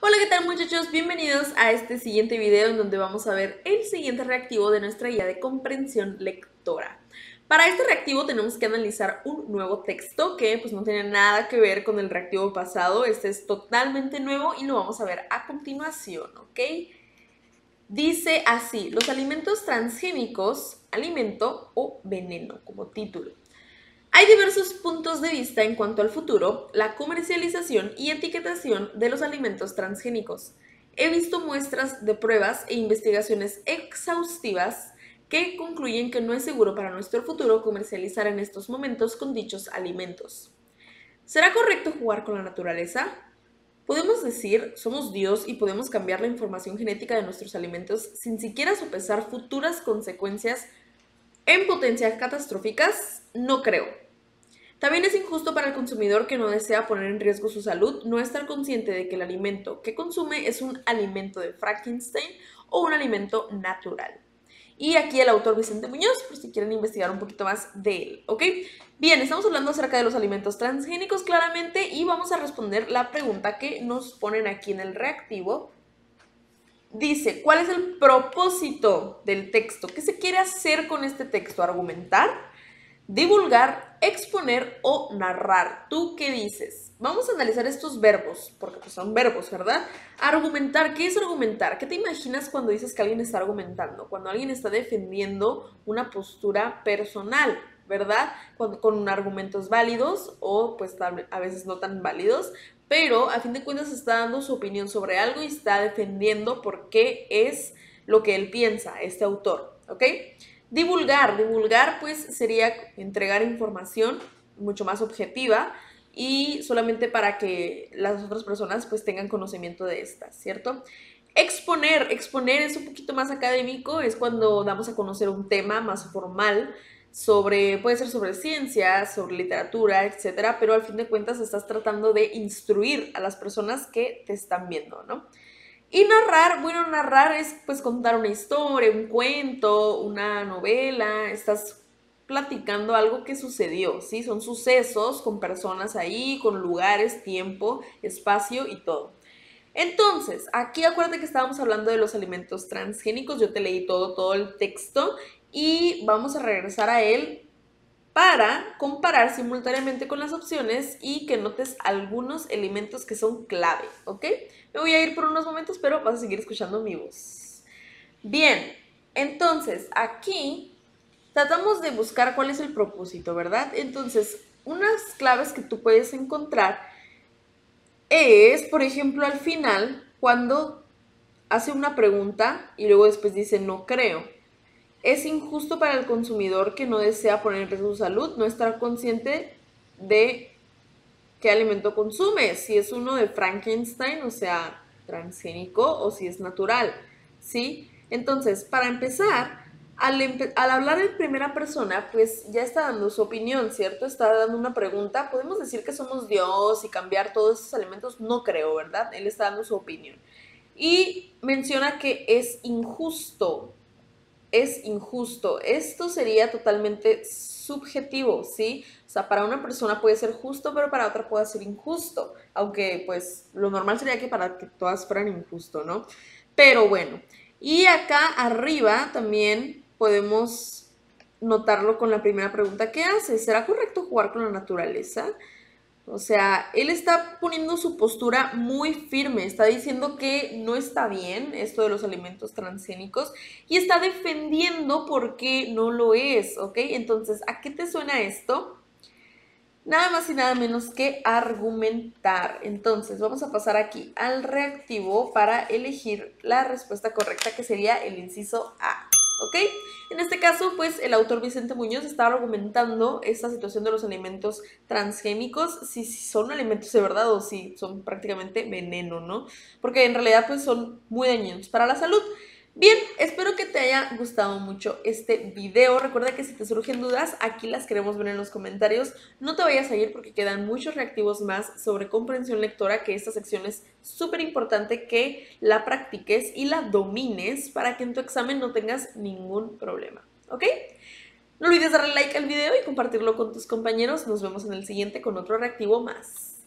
Hola, ¿qué tal muchachos? Bienvenidos a este siguiente video en donde vamos a ver el siguiente reactivo de nuestra guía de comprensión lectora. Para este reactivo tenemos que analizar un nuevo texto que pues no tiene nada que ver con el reactivo pasado. Este es totalmente nuevo y lo vamos a ver a continuación, ¿ok? Dice así: los alimentos transgénicos, alimento o veneno, como título. Hay diversos puntos de vista en cuanto al futuro, la comercialización y etiquetación de los alimentos transgénicos. He visto muestras de pruebas e investigaciones exhaustivas que concluyen que no es seguro para nuestro futuro comercializar en estos momentos con dichos alimentos. ¿Será correcto jugar con la naturaleza? Podemos decir, somos Dios y podemos cambiar la información genética de nuestros alimentos sin siquiera sopesar futuras consecuencias en potencias catastróficas. No creo. También es injusto para el consumidor que no desea poner en riesgo su salud no estar consciente de que el alimento que consume es un alimento de Frankenstein o un alimento natural. Y aquí el autor Vicente Muñoz, por si quieren investigar un poquito más de él, ¿ok? Bien, estamos hablando acerca de los alimentos transgénicos claramente y vamos a responder la pregunta que nos ponen aquí en el reactivo. Dice, ¿cuál es el propósito del texto? ¿Qué se quiere hacer con este texto? ¿Argumentar, divulgar, exponer o narrar? ¿Tú qué dices? Vamos a analizar estos verbos, porque pues son verbos, ¿verdad? Argumentar, ¿qué es argumentar? ¿Qué te imaginas cuando dices que alguien está argumentando? Cuando alguien está defendiendo una postura personal, ¿verdad? Con argumentos válidos o pues a veces no tan válidos, pero a fin de cuentas está dando su opinión sobre algo y está defendiendo por qué es lo que él piensa, este autor, ¿ok? Divulgar pues sería entregar información mucho más objetiva y solamente para que las otras personas pues tengan conocimiento de esta, ¿cierto? Exponer es un poquito más académico, es cuando damos a conocer un tema más formal sobre, puede ser sobre ciencia, sobre literatura, etcétera, pero al fin de cuentas estás tratando de instruir a las personas que te están viendo, ¿no? Y narrar, bueno, narrar es pues contar una historia, un cuento, una novela, estás platicando algo que sucedió, ¿sí? Son sucesos con personas ahí, con lugares, tiempo, espacio y todo. Entonces, aquí acuérdate que estábamos hablando de los alimentos transgénicos, yo te leí todo el texto y vamos a regresar a él para comparar simultáneamente con las opciones y que notes algunos elementos que son clave, ¿ok? Me voy a ir por unos momentos, pero vas a seguir escuchando mi voz. Bien, entonces aquí tratamos de buscar cuál es el propósito, ¿verdad? Entonces, unas claves que tú puedes encontrar es, por ejemplo, al final, cuando hace una pregunta y luego después dice no creo. Es injusto para el consumidor que no desea poner en riesgo su salud no estar consciente de qué alimento consume, si es uno de Frankenstein, o sea, transgénico, o si es natural, ¿sí? Entonces, para empezar, al hablar en primera persona, pues ya está dando su opinión, ¿cierto? Está dando una pregunta, podemos decir que somos Dios y cambiar todos esos alimentos, no creo, ¿verdad? Él está dando su opinión. Y menciona que es injusto. Es injusto. Esto sería totalmente subjetivo, ¿sí? O sea, para una persona puede ser justo, pero para otra puede ser injusto. Aunque, pues, lo normal sería que para que todas fueran injusto, ¿no? Pero bueno. Y acá arriba también podemos notarlo con la primera pregunta que hace. ¿Será correcto jugar con la naturaleza? O sea, él está poniendo su postura muy firme, está diciendo que no está bien esto de los alimentos transgénicos y está defendiendo por qué no lo es, ¿ok? Entonces, ¿a qué te suena esto? Nada más y nada menos que argumentar. Entonces, vamos a pasar aquí al reactivo para elegir la respuesta correcta, que sería el inciso A. ¿Ok? En este caso, pues, el autor Vicente Muñoz está argumentando esta situación de los alimentos transgénicos, si son alimentos de verdad o si son prácticamente veneno, ¿no? Porque en realidad, pues, son muy dañinos para la salud. Bien, espero que te haya gustado mucho este video. Recuerda que si te surgen dudas, aquí las queremos ver en los comentarios. No te vayas a ir porque quedan muchos reactivos más sobre comprensión lectora, que esta sección es súper importante que la practiques y la domines para que en tu examen no tengas ningún problema, ¿ok? No olvides darle like al video y compartirlo con tus compañeros. Nos vemos en el siguiente con otro reactivo más.